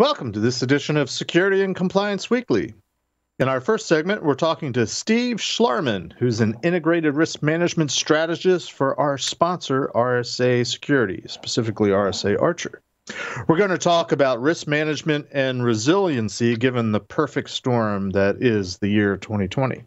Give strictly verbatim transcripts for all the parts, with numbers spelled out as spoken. Welcome to this edition of Security and Compliance Weekly. In our first segment, we're talking to Steve Schlarman, who's an integrated risk management strategist for our sponsor, R S A Security, specifically R S A Archer. We're going to talk about risk management and resiliency given the perfect storm that is the year twenty twenty.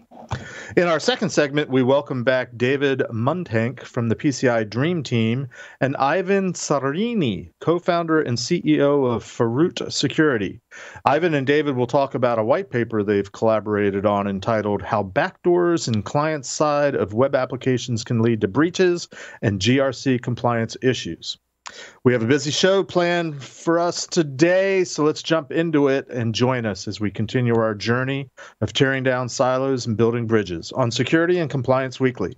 In our second segment, we welcome back David Mundhank from the P C I Dream Team and Ivan Sarini, co-founder and C E O of Faroot Security. Ivan and David will talk about a white paper they've collaborated on entitled How Backdoors and Client Side of Web Applications Can Lead to Breaches and G R C Compliance Issues. We have a busy show planned for us today, so let's jump into it and join us as we continue our journey of tearing down silos and building bridges on Security and Compliance Weekly.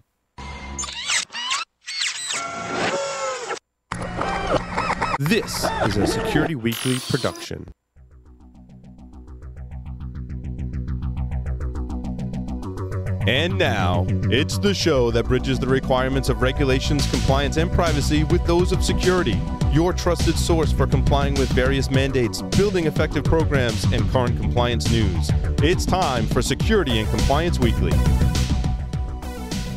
This is a Security Weekly production. And now, it's the show that bridges the requirements of regulations, compliance, and privacy with those of security. Your trusted source for complying with various mandates, building effective programs, and current compliance news. It's time for Security and Compliance Weekly.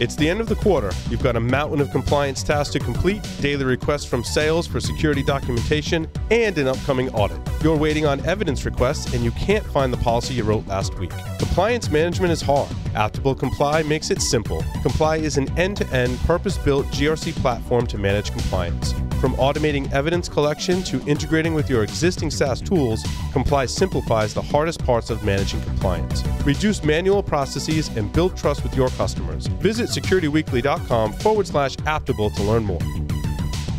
It's the end of the quarter. You've got a mountain of compliance tasks to complete, daily requests from sales for security documentation, and an upcoming audit. You're waiting on evidence requests, and you can't find the policy you wrote last week. Compliance management is hard. Aptible Comply makes it simple. Comply is an end-to-end, purpose-built G R C platform to manage compliance. From automating evidence collection to integrating with your existing SaaS tools, Comply simplifies the hardest parts of managing compliance. Reduce manual processes and build trust with your customers. Visit securityweekly.com forward slash aptible to learn more.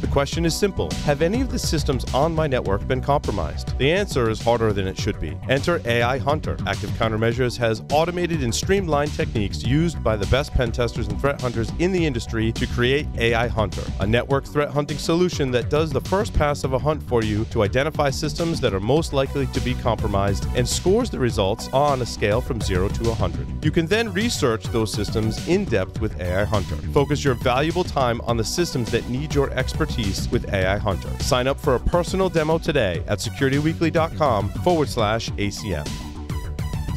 The question is simple. Have any of the systems on my network been compromised? The answer is harder than it should be. Enter A I Hunter. Active Countermeasures has automated and streamlined techniques used by the best pen testers and threat hunters in the industry to create A I Hunter, a network threat hunting solution that does the first pass of a hunt for you to identify systems that are most likely to be compromised and scores the results on a scale from zero to one hundred. You can then research those systems in depth with A I Hunter. Focus your valuable time on the systems that need your expertise with A I Hunter. Sign up for a personal demo today at securityweekly.com forward slash ACM.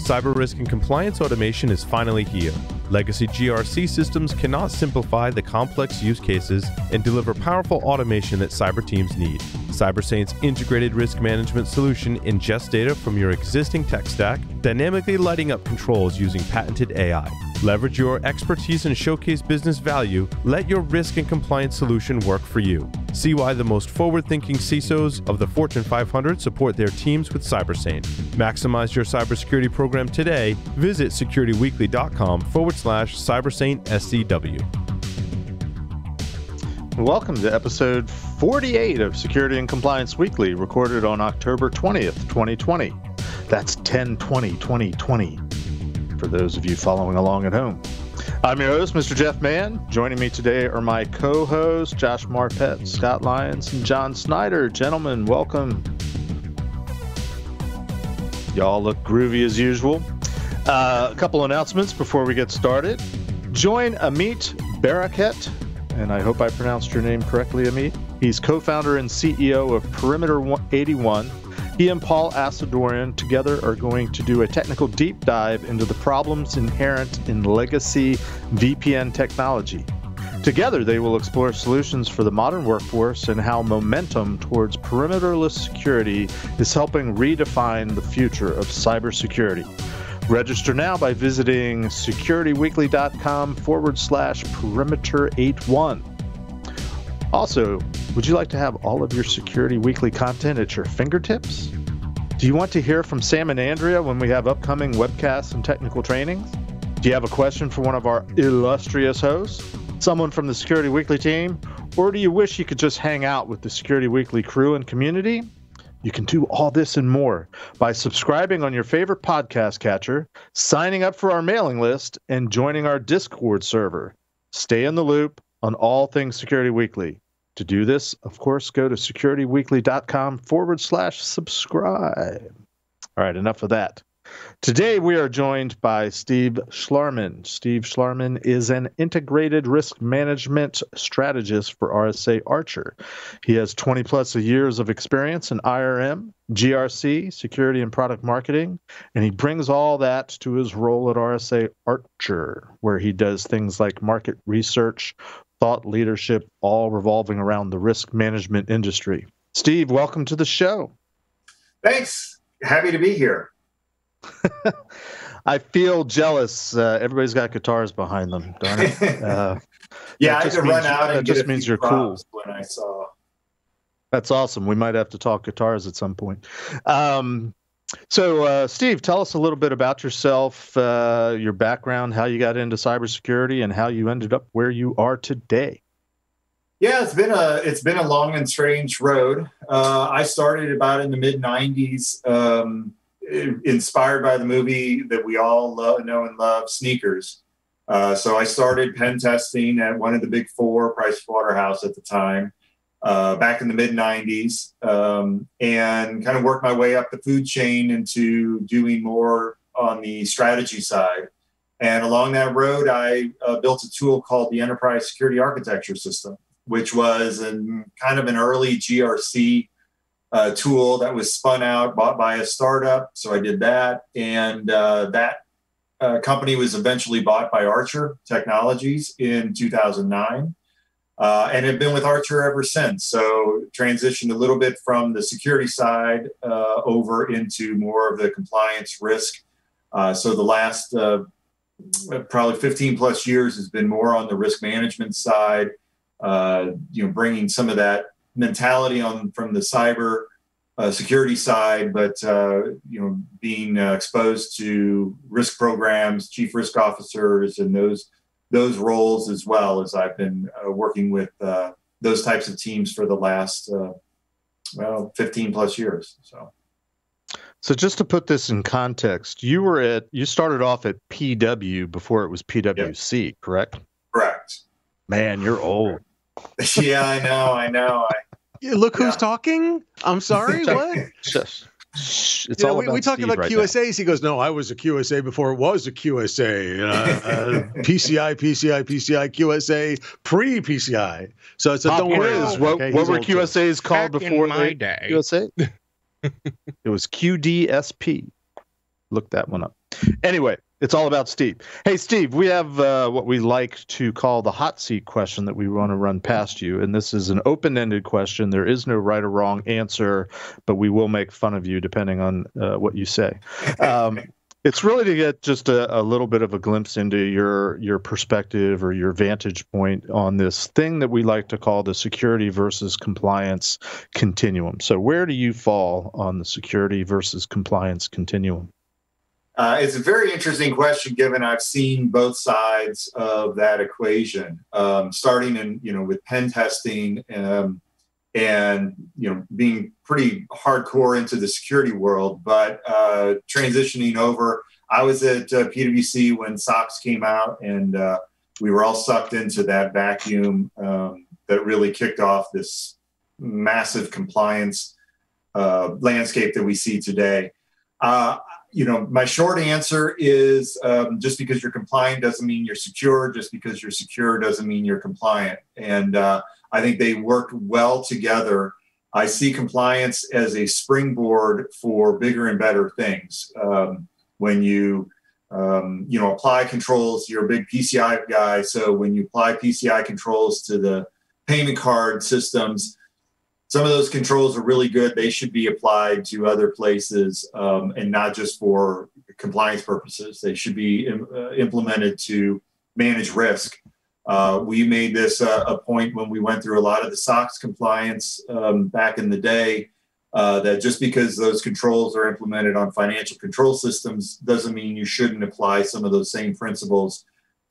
Cyber risk and compliance automation is finally here. Legacy G R C systems cannot simplify the complex use cases and deliver powerful automation that cyber teams need. CyberSaint's integrated risk management solution ingests data from your existing tech stack, dynamically lighting up controls using patented A I. Leverage your expertise and showcase business value. Let your risk and compliance solution work for you. See why the most forward-thinking C I S Os of the Fortune five hundred support their teams with CyberSaint. Maximize your cybersecurity program today. Visit securityweekly.com forward slash CyberSaintSCW. Welcome to episode forty-eight of Security and Compliance Weekly, recorded on October twentieth, twenty twenty. That's ten twenty twenty twenty. For those of you following along at home. I'm your host, Mister Jeff Mann. Joining me today are my co-hosts, Josh Marpet, Scott Lyons, and John Snyder. Gentlemen, welcome. Y'all look groovy as usual. Uh, a couple announcements before we get started. Join Amit Baraket, and I hope I pronounced your name correctly, Amit. He's co-founder and C E O of Perimeter eighty-one. He and Paul Assadorian together are going to do a technical deep dive into the problems inherent in legacy V P N technology. Together, they will explore solutions for the modern workforce and how momentum towards perimeterless security is helping redefine the future of cybersecurity. Register now by visiting securityweekly.com forward slash perimeter81. Also, would you like to have all of your Security Weekly content at your fingertips? Do you want to hear from Sam and Andrea when we have upcoming webcasts and technical trainings? Do you have a question for one of our illustrious hosts, someone from the Security Weekly team, or do you wish you could just hang out with the Security Weekly crew and community? You can do all this and more by subscribing on your favorite podcast catcher, signing up for our mailing list, and joining our Discord server. Stay in the loop on all things Security Weekly. To do this, of course, go to securityweekly.com forward slash subscribe. All right, enough of that. Today, we are joined by Steve Schlarman. Steve Schlarman is an integrated risk management strategist for R S A Archer. He has twenty plus years of experience in I R M, G R C, security and product marketing, and he brings all that to his role at R S A Archer, where he does things like market research, thought leadership, all revolving around the risk management industry. Steve, welcome to the show. Thanks. Happy to be here. I feel jealous. Uh, everybody's got guitars behind them. Darn it. Uh, yeah, I had to run out. That just means you're cool. When I saw. That's awesome. We might have to talk guitars at some point. Um, so, uh, Steve, tell us a little bit about yourself, uh, your background, how you got into cybersecurity, and how you ended up where you are today. Yeah, it's been a it's been a long and strange road. Uh, I started about in the mid nineties. Um, inspired by the movie that we all love, know and love, Sneakers. Uh, so I started pen testing at one of the big four, Price Waterhouse at the time, uh, back in the mid nineties, um, and kind of worked my way up the food chain into doing more on the strategy side. And along that road, I uh, built a tool called the Enterprise Security Architecture System, which was an, kind of an early G R C Uh, tool that was spun out, bought by a startup. So I did that. And uh, that uh, company was eventually bought by Archer Technologies in two thousand nine. Uh, and have been with Archer ever since. So transitioned a little bit from the security side uh, over into more of the compliance risk. Uh, so the last uh, probably fifteen plus years has been more on the risk management side, uh, you know, bringing some of that mentality on from the cyber uh, security side, but uh, you know, being uh, exposed to risk programs, chief risk officers, and those those roles, as well as I've been uh, working with uh, those types of teams for the last uh, well, fifteen plus years. So, so just to put this in context, you were at you started off at P W before it was P W C, yep. Correct? Correct. Man, you're old. Yeah, I know, I know. I, Look yeah. who's talking. I'm sorry, what? It's you know, all we, about we talk Steve about right Q S As. Now. He goes, no, I was a Q S A before it was a Q S A. Uh, uh, P C I, P C I, P C I, Q S A, pre-P C I. So it's a don't worry. What, okay, what were Q S As too. Called back before my day? Q S A? It was Q D S P. Look that one up. Anyway. It's all about Steve. Hey, Steve, we have uh, what we like to call the hot seat question that we want to run past you. And this is an open-ended question. There is no right or wrong answer, but we will make fun of you depending on uh, what you say. Um, it's really to get just a, a little bit of a glimpse into your, your perspective or your vantage point on this thing that we like to call the security versus compliance continuum. So where do you fall on the security versus compliance continuum? Uh, it's a very interesting question, given I've seen both sides of that equation, um, starting in, you know, with pen testing um, and, you know, being pretty hardcore into the security world, but uh, transitioning over. I was at uh, P W C when S O X came out, and uh, we were all sucked into that vacuum um, that really kicked off this massive compliance uh, landscape that we see today. Uh, You know, my short answer is um, just because you're compliant doesn't mean you're secure. Just because you're secure doesn't mean you're compliant. And uh, I think they work well together. I see compliance as a springboard for bigger and better things. Um, when you, um, you know, apply controls, you're a big P C I guy. So when you apply P C I controls to the payment card systems, some of those controls are really good. They should be applied to other places um, and not just for compliance purposes. They should be im- uh, implemented to manage risk. Uh, we made this uh, a point when we went through a lot of the S O X compliance um, back in the day, uh, that just because those controls are implemented on financial control systems doesn't mean you shouldn't apply some of those same principles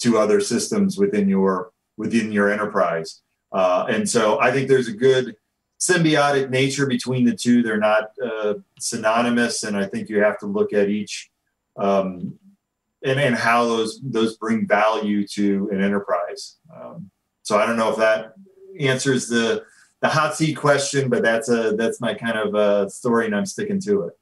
to other systems within your, within your enterprise. Uh, and so I think there's a good symbiotic nature between the two. They're not uh, synonymous, and I think you have to look at each um, and, and how those those bring value to an enterprise. Um, so I don't know if that answers the the hot seat question, but that's a that's my kind of uh, story, and I'm sticking to it.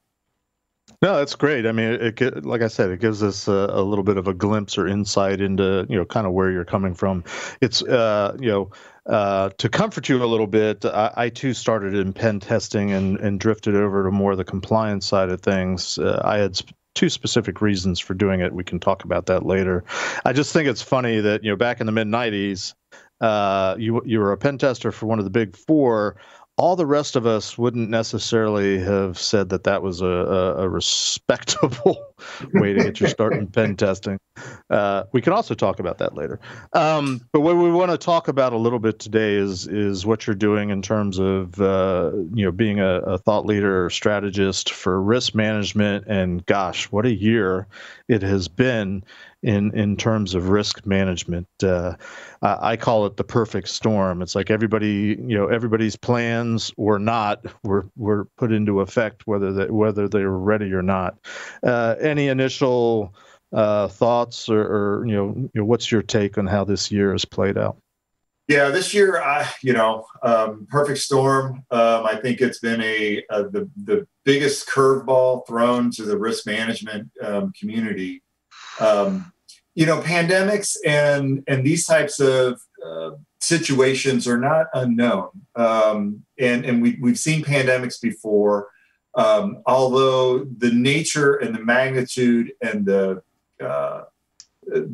No, that's great. I mean, it, it, like I said, it gives us a, a little bit of a glimpse or insight into, you know, kind of where you're coming from. It's, uh, you know, Uh, to comfort you a little bit, I, I too started in pen testing and, and drifted over to more the compliance side of things. Uh, I had sp- two specific reasons for doing it. We can talk about that later. I just think it's funny that, you know, back in the mid nineties, uh, you you were a pen tester for one of the big four. All the rest of us wouldn't necessarily have said that that was a, a, a respectable way to get your start in pen testing. Uh, we can also talk about that later. Um, but what we want to talk about a little bit today is is what you're doing in terms of uh, you know, being a, a thought leader or strategist for risk management. And gosh, what a year it has been in in terms of risk management. Uh, I call it the perfect storm. It's like everybody, you know, everybody's plans or not were were put into effect, whether they, whether they were ready or not. Uh, any initial uh, thoughts or, or you know, you know, what's your take on how this year has played out? Yeah, this year, I, you know, um, perfect storm. Um, I think it's been a, a the the biggest curveball thrown to the risk management um, community. Um, you know, pandemics and, and these types of uh, situations are not unknown. Um, and and we, we've seen pandemics before, um, although the nature and the magnitude and the uh,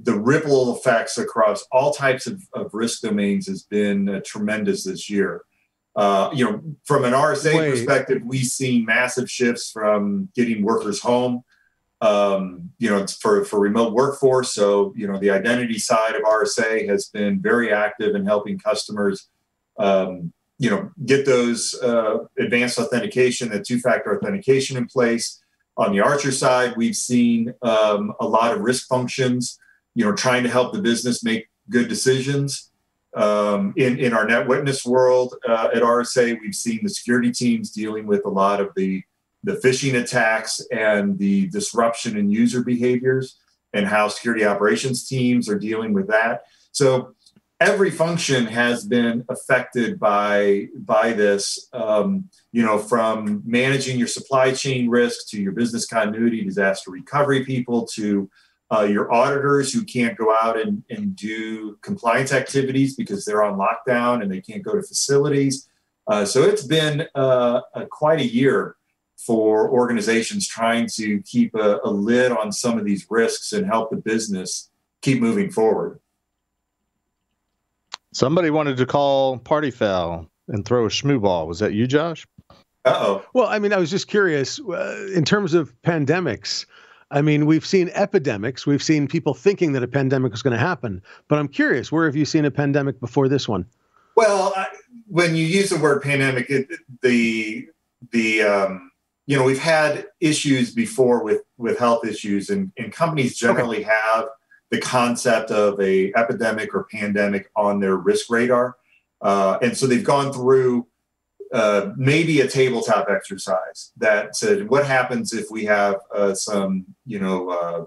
the ripple effects across all types of, of risk domains has been uh, tremendous this year. Uh, you know, from an R S A Wait. perspective, we've seen massive shifts from getting workers home, Um, you know, for, for remote workforce. So, you know, the identity side of R S A has been very active in helping customers, um, you know, get those uh, advanced authentication, the two-factor authentication in place. On the Archer side, we've seen um, a lot of risk functions, you know, trying to help the business make good decisions. Um, in, in our NetWitness world uh, at R S A, we've seen the security teams dealing with a lot of the the phishing attacks and the disruption in user behaviors and how security operations teams are dealing with that. So every function has been affected by, by this, um, you know, from managing your supply chain risk to your business continuity, disaster recovery people, to uh, your auditors who can't go out and, and do compliance activities because they're on lockdown and they can't go to facilities. Uh, so it's been uh, a, quite a year for organizations trying to keep a, a lid on some of these risks and help the business keep moving forward. Somebody wanted to call party foul and throw a schmoo ball. Was that you, Josh? Uh-oh. Well, I mean, I was just curious, uh, in terms of pandemics, I mean, we've seen epidemics. We've seen people thinking that a pandemic was going to happen. But I'm curious, where have you seen a pandemic before this one? Well, I, when you use the word pandemic, it, the, the, um, you know, we've had issues before with, with health issues, and, and companies generally okay. have the concept of a epidemic or pandemic on their risk radar. Uh, and so they've gone through uh, maybe a tabletop exercise that said, what happens if we have uh, some, you know, uh,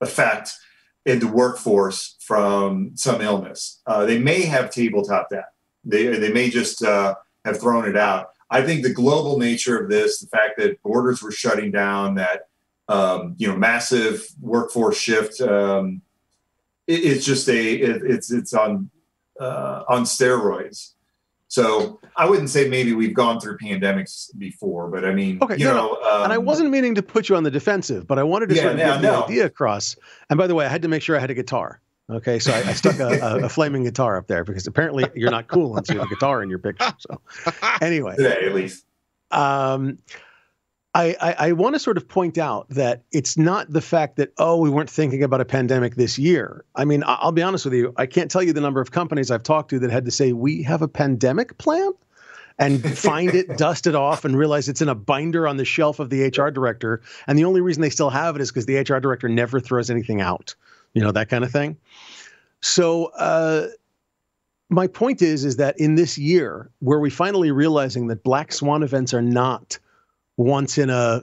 effect in the workforce from some illness? Uh, they may have tabletop that. They, they may just uh, have thrown it out. I think the global nature of this, the fact that borders were shutting down, that, um, you know, massive workforce shift, um, it, it's just a, it, it's, it's on, uh, on steroids. So I wouldn't say maybe we've gone through pandemics before, but I mean, okay, you no, know. No. Um, and I wasn't meaning to put you on the defensive, but I wanted to yeah, sort of no, get no. the idea across. And by the way, I had to make sure I had a guitar. Okay, so I, I stuck a, a, a flaming guitar up there because apparently you're not cool unless you have a guitar in your picture. So anyway, today, at least. Um, I, I, I want to sort of point out that it's not the fact that, oh, we weren't thinking about a pandemic this year. I mean, I'll be honest with you. I can't tell you the number of companies I've talked to that had to say, we have a pandemic plan, and find it, dust it off, and realize it's in a binder on the shelf of the H R director. And the only reason they still have it is because the H R director never throws anything out. You know, that kind of thing. So uh, my point is, is that in this year, where we finally realizing that black swan events are not once in a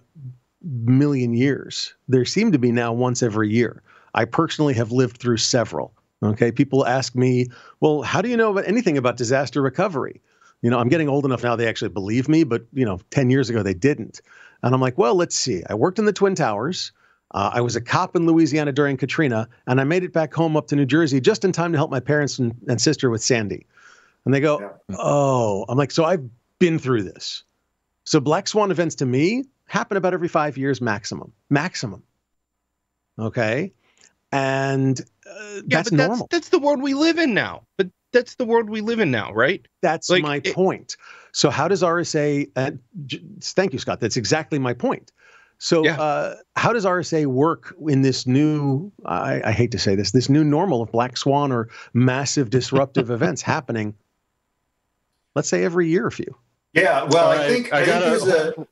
million years, there seem to be now once every year. I personally have lived through several. Okay, people ask me, well, how do you know about anything about disaster recovery? You know, I'm getting old enough now they actually believe me, but, you know, ten years ago they didn't. And I'm like, well, let's see. I worked in the Twin Towers. Uh, I was a cop in Louisiana during Katrina, and I made it back home up to New Jersey just in time to help my parents and, and sister with Sandy. And they go, yeah. oh, I'm like, so I've been through this. So black swan events to me happen about every five years maximum, maximum. Okay. And uh, yeah, that's, but that's normal. That's the world we live in now. But that's the world we live in now, right? That's like, my it, point. So how does R S A, uh, thank you, Scott, that's exactly my point. So yeah. uh, how does R S A work in this new, I, I hate to say this, this new normal of black swan or massive disruptive events happening, let's say every year or few? Yeah, well, right. I think I, I got to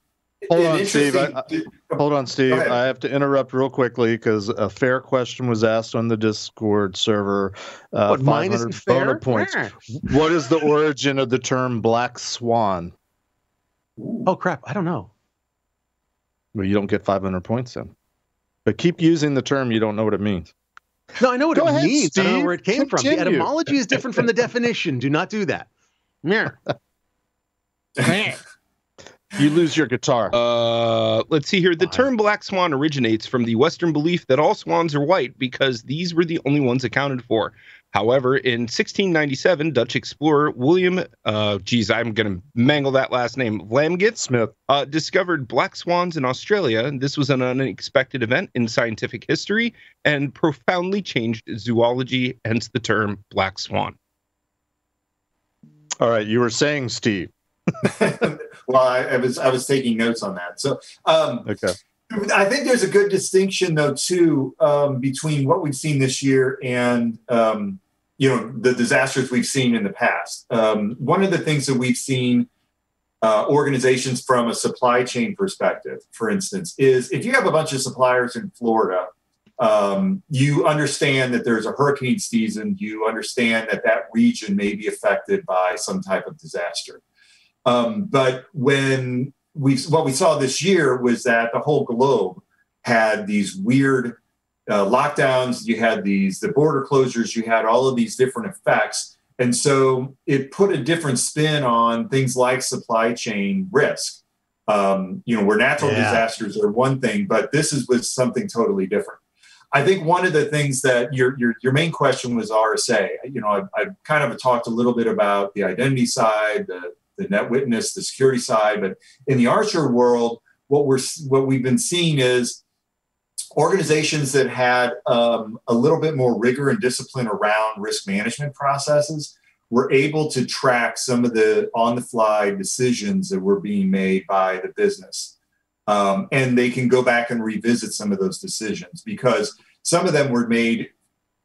hold on, Steve. I, I, hold on, Steve. I have to interrupt real quickly because a fair question was asked on the Discord server. Uh, what, mine isn't fair? Points. What is the origin of the term black swan? Oh, crap. I don't know. Well, you don't get five hundred points then. But keep using the term. You don't know what it means. No, I know what Go it ahead, means. Steve. I don't know where it came Continue. from. The etymology is different from the definition. Do not do that. Yeah. You lose your guitar. Uh, let's see here. The term black swan originates from the Western belief that all swans are white because these were the only ones accounted for. However, in sixteen ninety-seven, Dutch explorer William, uh, geez, I'm going to mangle that last name, Lamgit Smith, uh, discovered black swans in Australia. This was an unexpected event in scientific history and profoundly changed zoology, hence the term black swan. All right. You were saying, Steve. Well, I, I was I was taking notes on that. So um, okay. I think there's a good distinction, though, too, um, between what we've seen this year and, um, you know, the disasters we've seen in the past. Um, one of the things that we've seen uh, organizations from a supply chain perspective, for instance, is if you have a bunch of suppliers in Florida, um, you understand that there's a hurricane season. You understand that that region may be affected by some type of disaster. Um, but when we what we saw this year was that the whole globe had these weird uh, lockdowns. You had these the border closures. You had all of these different effects, and so it put a different spin on things like supply chain risk. Um, you know, where natural yeah. disasters are one thing, but this is was something totally different. I think one of the things that your your your main question was R S A. You know, I, I kind of talked a little bit about the identity side. The, the NetWitness, the security side. But in the Archer world, what, we're, what we've been seeing is organizations that had um, a little bit more rigor and discipline around risk management processes were able to track some of the on-the-fly decisions that were being made by the business. Um, and they can go back and revisit some of those decisions because some of them were made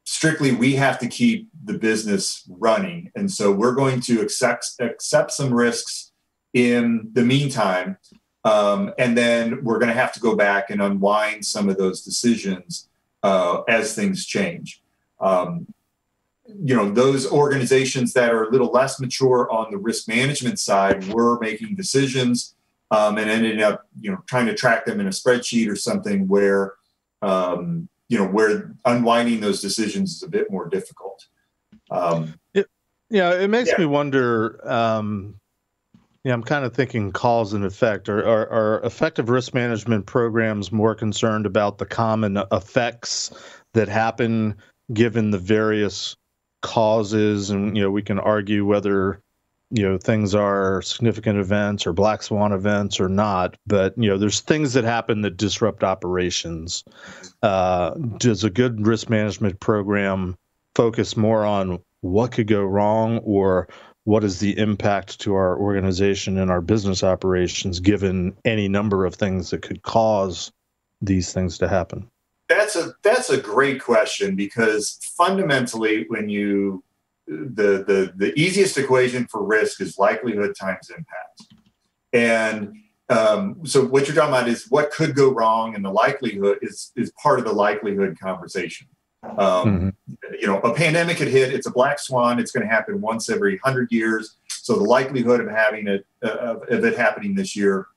strictly, we have to keep the business running. And so we're going to accept, accept some risks in the meantime. Um, and then we're going to have to go back and unwind some of those decisions uh, as things change. Um, you know, those organizations that are a little less mature on the risk management side were making decisions um, and ended up, you know, trying to track them in a spreadsheet or something where, um, you know, where unwinding those decisions is a bit more difficult. Um, it, yeah, it makes yeah. me wonder, um, yeah, I'm kind of thinking cause and effect. Are, are, are effective risk management programs more concerned about the common effects that happen given the various causes? And, you know, we can argue whether, you know, things are significant events or black swan events or not, but, you know, there's things that happen that disrupt operations. Uh, does a good risk management program focus more on what could go wrong or what is the impact to our organization and our business operations, given any number of things that could cause these things to happen? That's a, that's a great question, because fundamentally when you The, the the easiest equation for risk is likelihood times impact. And um, so what you're talking about is what could go wrong, and the likelihood is, is part of the likelihood conversation. Um, mm-hmm. You know, a pandemic could hit, it's a black swan, it's going to happen once every one hundred years. So the likelihood of having it, uh, of it happening this year,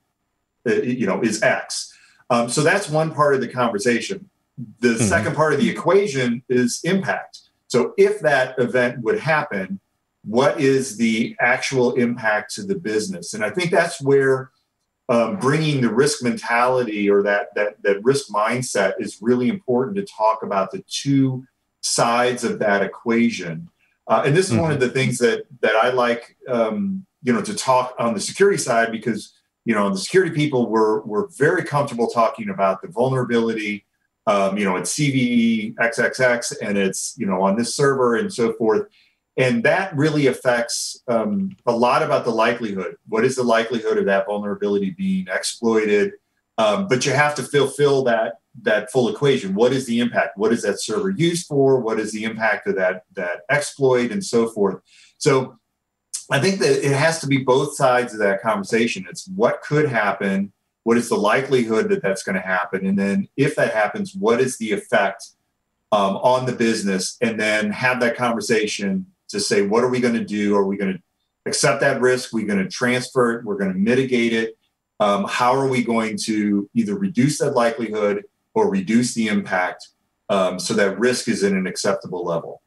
uh, you know, is X. Um, so that's one part of the conversation. The mm-hmm. second part of the equation is impact. So if that event would happen, what is the actual impact to the business? And I think that's where um, bringing the risk mentality or that, that, that risk mindset is really important to talk about the two sides of that equation. Uh, and this is one of the things that that I like, um, you know, to talk on the security side, because, you know, the security people were were very comfortable talking about the vulnerability, um, you know, it's C V E triple X and it's, you know, on this server and so forth. And that really affects um, a lot about the likelihood. What is the likelihood of that vulnerability being exploited? Um, but you have to fulfill that that full equation. What is the impact? What is that server used for? What is the impact of that that exploit and so forth? So I think that it has to be both sides of that conversation. It's what could happen, what is the likelihood that that's going to happen, and then if that happens, what is the effect um, on the business, and then have that conversation to say, what are we going to do? Are we going to accept that risk? We're going to transfer it. We're going to mitigate it. Um, how are we going to either reduce that likelihood or reduce the impact um, so that risk is at an acceptable level?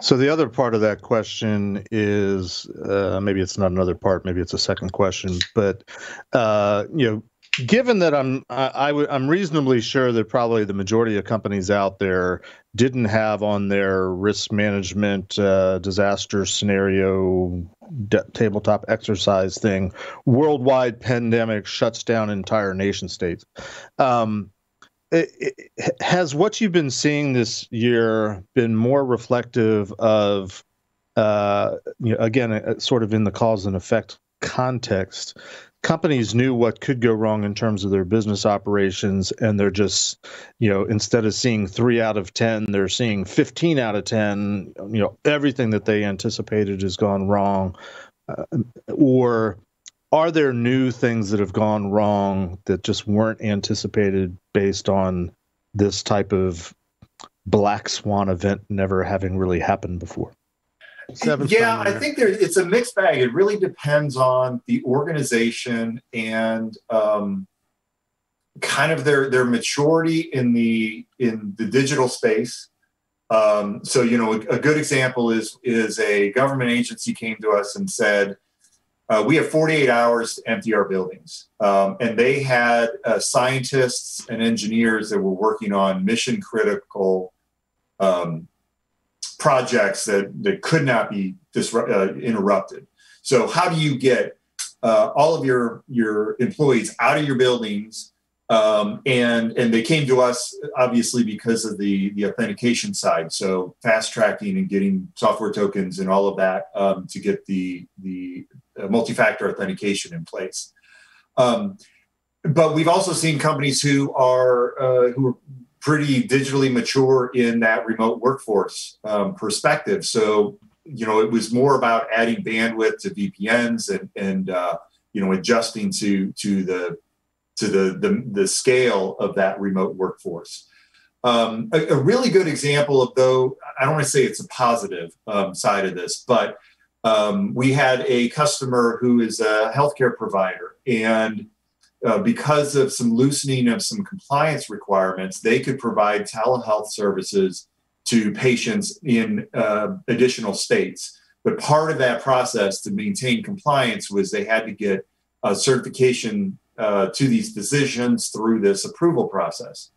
So the other part of that question is, uh, maybe it's not another part, maybe it's a second question, but, uh, you know, given that I'm I, I w- I'm reasonably sure that probably the majority of companies out there didn't have on their risk management uh, disaster scenario de- tabletop exercise thing, worldwide pandemic shuts down entire nation states. Um, it, it, has what you've been seeing this year been more reflective of, uh, you know, again, uh, sort of in the cause and effect context? Companies knew what could go wrong in terms of their business operations, and they're just, you know, instead of seeing three out of ten, they're seeing fifteen out of ten. You know, everything that they anticipated has gone wrong. Uh, or are there new things that have gone wrong that just weren't anticipated based on this type of black swan event never having really happened before? Yeah, I think there, it's a mixed bag. It really depends on the organization and um, kind of their their maturity in the in the digital space. Um, so, you know, a, a good example is is a government agency came to us and said, uh, we have forty-eight hours to empty our buildings. Um, and they had uh, scientists and engineers that were working on mission critical um projects that, that could not be disrupt, uh, interrupted. So how do you get uh, all of your, your employees out of your buildings? Um, and, and they came to us, obviously, because of the, the authentication side. So fast tracking and getting software tokens and all of that um, to get the, the uh, multi-factor authentication in place. Um, but we've also seen companies who are uh, who are pretty digitally mature in that remote workforce um, perspective. So, you know, it was more about adding bandwidth to V P Ns and, and uh, you know, adjusting to to the to the the, the scale of that remote workforce. Um, a, a really good example of, though, I don't want to say it's a positive um, side of this, but um, we had a customer who is a healthcare provider, and Uh, because of some loosening of some compliance requirements, they could provide telehealth services to patients in uh, additional states. But part of that process to maintain compliance was they had to get uh, certification uh, to these physicians through this approval process.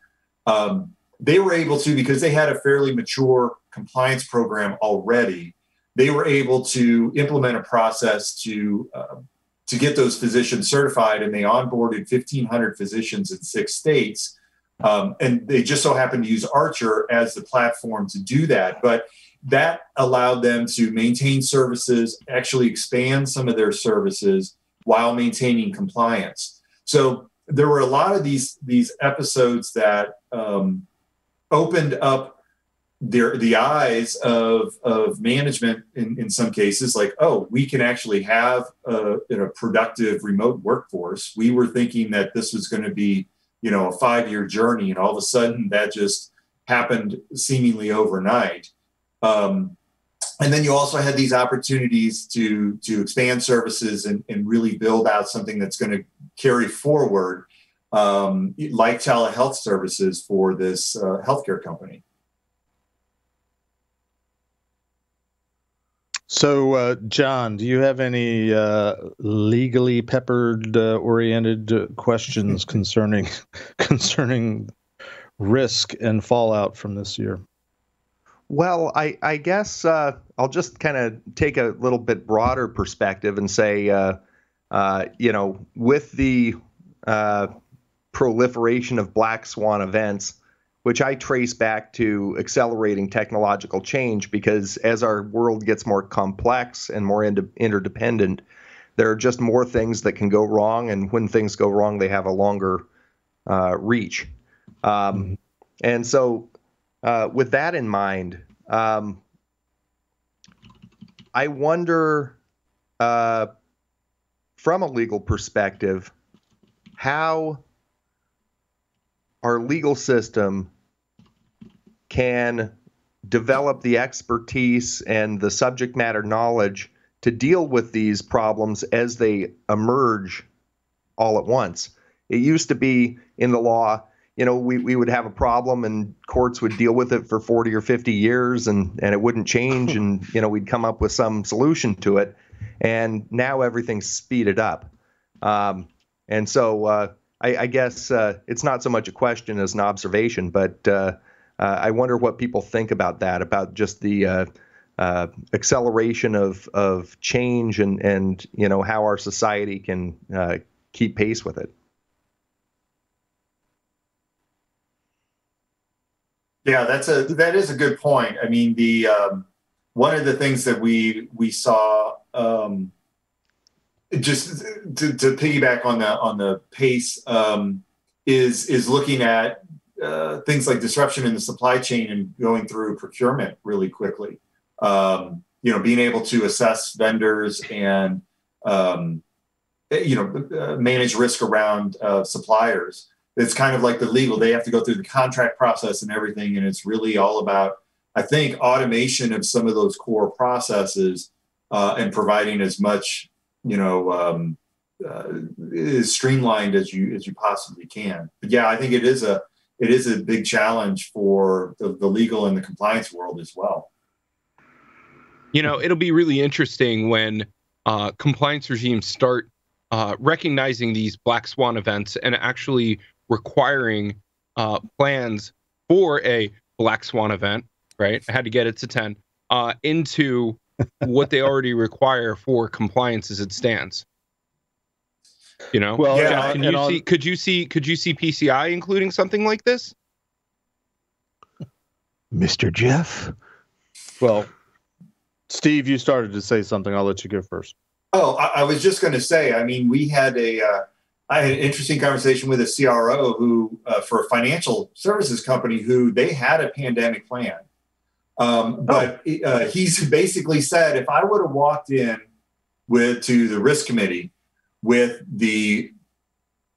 Um, they were able to, because they had a fairly mature compliance program already, they were able to implement a process to uh, to get those physicians certified, and they onboarded fifteen hundred physicians in six states. Um, and they just so happened to use Archer as the platform to do that. But that allowed them to maintain services, actually expand some of their services while maintaining compliance. So there were a lot of these, these episodes that um, opened up Their, the eyes of, of management in, in some cases, like, oh, we can actually have a, a productive remote workforce. We were thinking that this was going to be, you know, a five-year journey, and all of a sudden that just happened seemingly overnight. Um, and then you also had these opportunities to, to expand services and, and really build out something that's going to carry forward, um, like telehealth services for this uh, healthcare company. So, uh, John, do you have any uh, legally peppered uh, oriented uh, questions concerning concerning risk and fallout from this year? Well, I, I guess uh, I'll just kind of take a little bit broader perspective and say, uh, uh, you know, with the uh, proliferation of black swan events, which I trace back to accelerating technological change, because as our world gets more complex and more inter- interdependent, there are just more things that can go wrong. And when things go wrong, they have a longer uh, reach. Um, and so uh, with that in mind, um, I wonder uh, from a legal perspective, how our legal system can develop the expertise and the subject matter knowledge to deal with these problems as they emerge all at once. It used to be in the law, you know, we, we would have a problem and courts would deal with it for forty or fifty years and, and it wouldn't change. And, you know, we'd come up with some solution to it. And now everything's speeded up. Um, and so uh, I, I guess uh, it's not so much a question as an observation, but uh, uh, I wonder what people think about that, about just the uh, uh, acceleration of of change and, and, you know, how our society can uh, keep pace with it. Yeah, that's a that is a good point. I mean, the um, one of the things that we we saw, um, just to, to piggyback on the on the pace, um, is is looking at uh, things like disruption in the supply chain and going through procurement really quickly. Um, you know, being able to assess vendors and um, you know manage risk around uh, suppliers. It's kind of like the legal, they have to go through the contract process and everything. And it's really all about, I think, automation of some of those core processes uh, and providing as much, you know, um, uh, as streamlined as you as you possibly can. But yeah, I think it is a it is a big challenge for the, the legal and the compliance world as well. You know, it'll be really interesting when uh, compliance regimes start uh, recognizing these black swan events and actually requiring uh, plans for a black swan event, right? I had to get it to ten uh, into what they already require for compliance as it stands. You know, well, yeah, can you see, could you see could you see P C I including something like this, Mister Jeff? Well, Steve, you started to say something. I'll let you go first. Oh, I, I was just going to say. I mean, we had a. Uh, I had an interesting conversation with a C R O who, uh, for a financial services company, who they had a pandemic plan. Um, but oh. uh, he's basically said, if I would have walked in with to the risk committee with the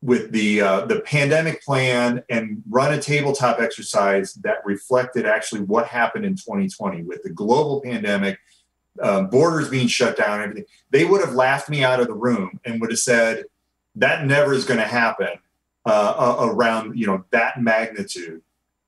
with the uh, the pandemic plan and run a tabletop exercise that reflected actually what happened in twenty twenty with the global pandemic, uh, borders being shut down, everything, they would have laughed me out of the room and would have said, that never is going to happen uh, around, you know, that magnitude.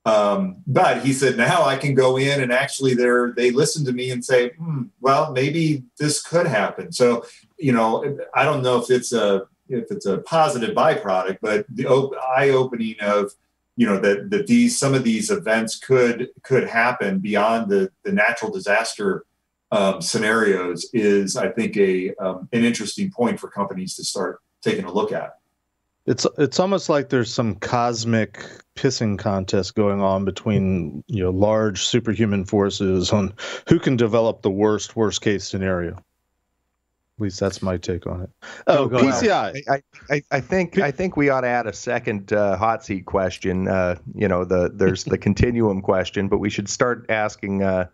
Um, but he said, now I can go in and actually they're, they listen to me and say, hmm, well, maybe this could happen. So, you know, I don't know if it's a if it's a positive byproduct, but the op- eye-opening of, you know, that that these some of these events could could happen beyond the the natural disaster um, scenarios is, I think, a um, an interesting point for companies to start taking a look at. It's it's almost like there's some cosmic pissing contest going on between, you know, large superhuman forces on who can develop the worst worst case scenario. At least that's my take on it. Oh, go P C I. I, I I think I think we ought to add a second uh, hot seat question. Uh, you know, the there's the continuum question, but we should start asking uh,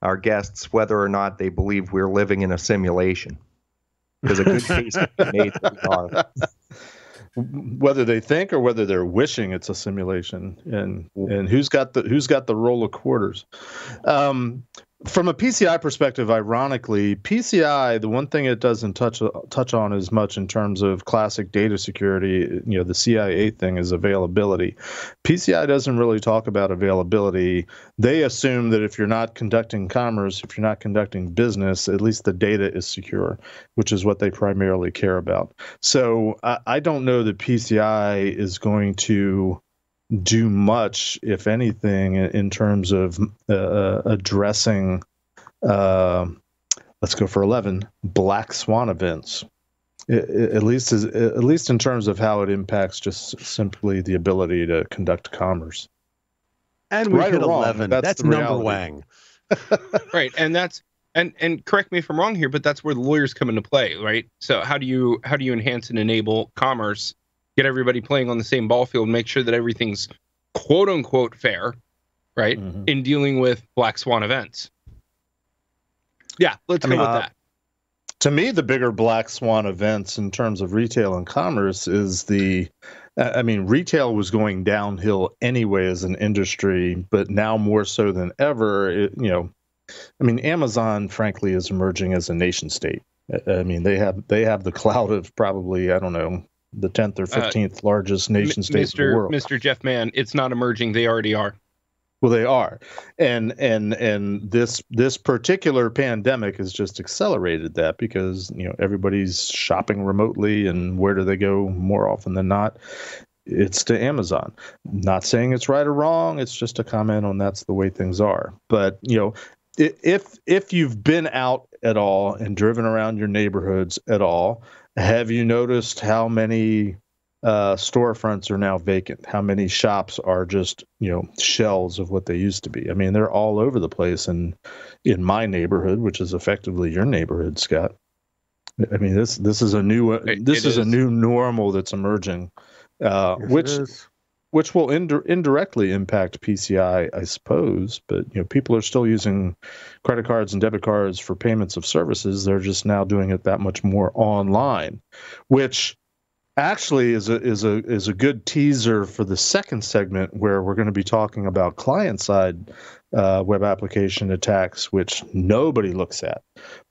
our guests whether or not they believe we're living in a simulation. Because a good case made are. Whether they think or whether they're wishing it's a simulation, and and who's got the who's got the roll of quarters. Um, From a P C I perspective, ironically, P C I, the one thing it doesn't touch touch on as much in terms of classic data security, you know, the C I A thing is availability. P C I doesn't really talk about availability. They assume that if you're not conducting commerce, if you're not conducting business, at least the data is secure, which is what they primarily care about. So I, I don't know that P C I is going to do much, if anything, in terms of uh, addressing, uh, let's go for eleven, black swan events, it, it, at least as, at least in terms of how it impacts just simply the ability to conduct commerce. And we right hit eleven. That's, that's number wang. Right, and that's and and correct me if I'm wrong here, but that's where the lawyers come into play, right? So how do you how do you enhance and enable commerce? Get everybody playing on the same ball field, make sure that everything's quote unquote fair, right? Mm-hmm. In dealing with black swan events. Yeah, let's go uh, with that. To me, the bigger black swan events in terms of retail and commerce is the, I mean, retail was going downhill anyway as an industry, but now more so than ever, it, you know, I mean, Amazon, frankly, is emerging as a nation state. I mean, they have, they have the clout of probably, I don't know, the tenth or fifteenth uh, largest nation state in the world. Mister Jeff Mann, it's not emerging. They already are. Well, they are. And and and this this particular pandemic has just accelerated that because, you know, everybody's shopping remotely, and where do they go more often than not? It's to Amazon. Not saying it's right or wrong. It's just a comment on that's the way things are. But, you know, if if you've been out at all and driven around your neighborhoods at all, have you noticed how many uh, storefronts are now vacant? How many shops are just, you know, shells of what they used to be? I mean, they're all over the place in, in my neighborhood, which is effectively your neighborhood, Scott. I mean, this this is a new uh, this is, is a new normal that's emerging, uh, yes, which which will ind- indirectly impact P C I, I suppose. But, you know, people are still using credit cards and debit cards for payments of services. They're just now doing it that much more online, which actually is a is a is a good teaser for the second segment, where we're going to be talking about client side uh, web application attacks, which nobody looks at.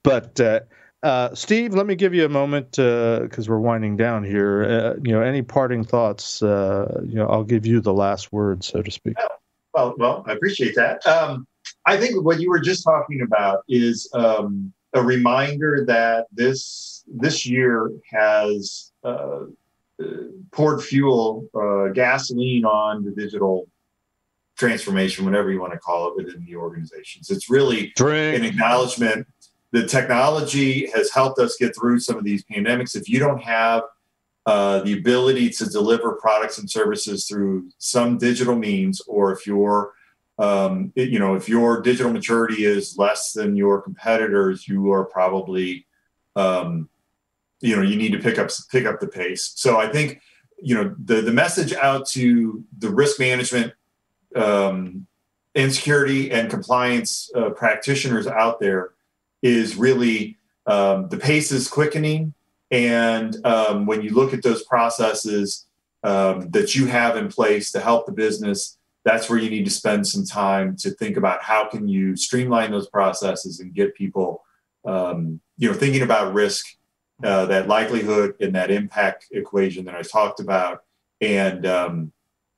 But uh, Uh, Steve, let me give you a moment because uh, we're winding down here. Uh, you know, any parting thoughts? Uh, you know, I'll give you the last word, so to speak. Oh, well, well, I appreciate that. Um, I think what you were just talking about is um, a reminder that this this year has uh, poured fuel, uh, gasoline on the digital transformation, whatever you want to call it, within the organizations. It's really Drink. an acknowledgement. The technology has helped us get through some of these pandemics. If you don't have uh, the ability to deliver products and services through some digital means, or if your, um, you know, if your digital maturity is less than your competitors, you are probably, um, you know, you need to pick up pick up the pace. So I think, you know, the the message out to the risk management um, and security and compliance uh, practitioners out there is really um, the pace is quickening. And um, when you look at those processes um, that you have in place to help the business, that's where you need to spend some time to think about how can you streamline those processes and get people um, you know, thinking about risk, uh, that likelihood and that impact equation that I talked about. And, um,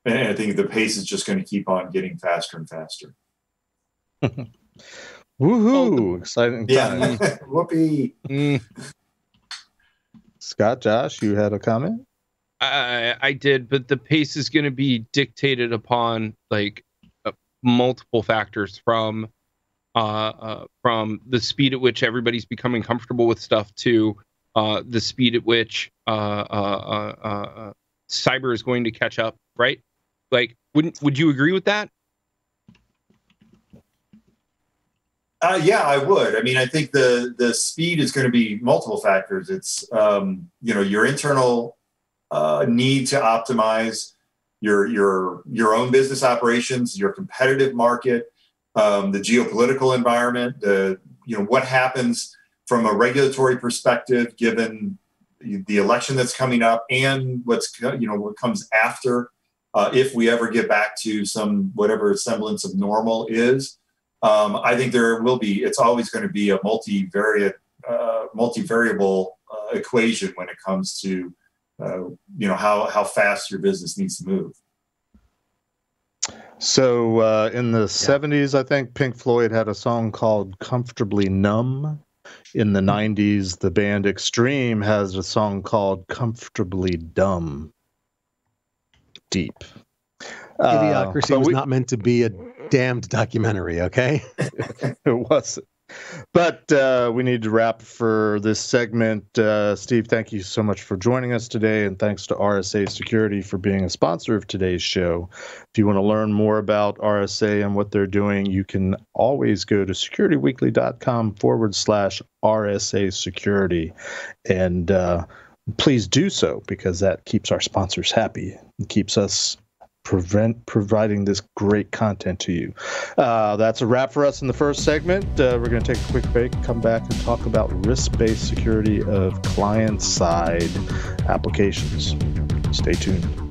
and I think the pace is just going to keep on getting faster and faster. Woohoo! Exciting time. Yeah. Whoopee. Mm. Scott, Josh, you had a comment? I, I did, but the pace is going to be dictated upon like uh, multiple factors, from uh, uh, from the speed at which everybody's becoming comfortable with stuff to uh, the speed at which uh, uh, uh, uh, cyber is going to catch up, right? Like, wouldn't would you agree with that? Uh, yeah, I would. I mean, I think the the speed is going to be multiple factors. It's, um, you know, your internal uh, need to optimize your your your own business operations, your competitive market, um, the geopolitical environment, the, you know, what happens from a regulatory perspective, given the election that's coming up and what's, you know, what comes after, uh, if we ever get back to some whatever semblance of normal is. Um, I think there will be, it's always going to be a multivariate, uh, multivariable uh, equation when it comes to, uh, you know, how, how fast your business needs to move. So uh, in the yeah. seventies, I think Pink Floyd had a song called Comfortably Numb. In the nineties, the band Extreme has a song called Comfortably Dumb. Deep. Idiocracy uh, was we, not meant to be a damned documentary, okay? It wasn't. But uh, we need to wrap for this segment. Uh, Steve, thank you so much for joining us today, and thanks to R S A Security for being a sponsor of today's show. If you want to learn more about R S A and what they're doing, you can always go to securityweekly.com forward slash RSA Security. And uh, please do so, because that keeps our sponsors happy and keeps us prevent providing this great content to you. Uh, that's a wrap for us in the first segment. Uh, we're going to take a quick break, come back and talk about risk-based security of client-side applications. Stay tuned.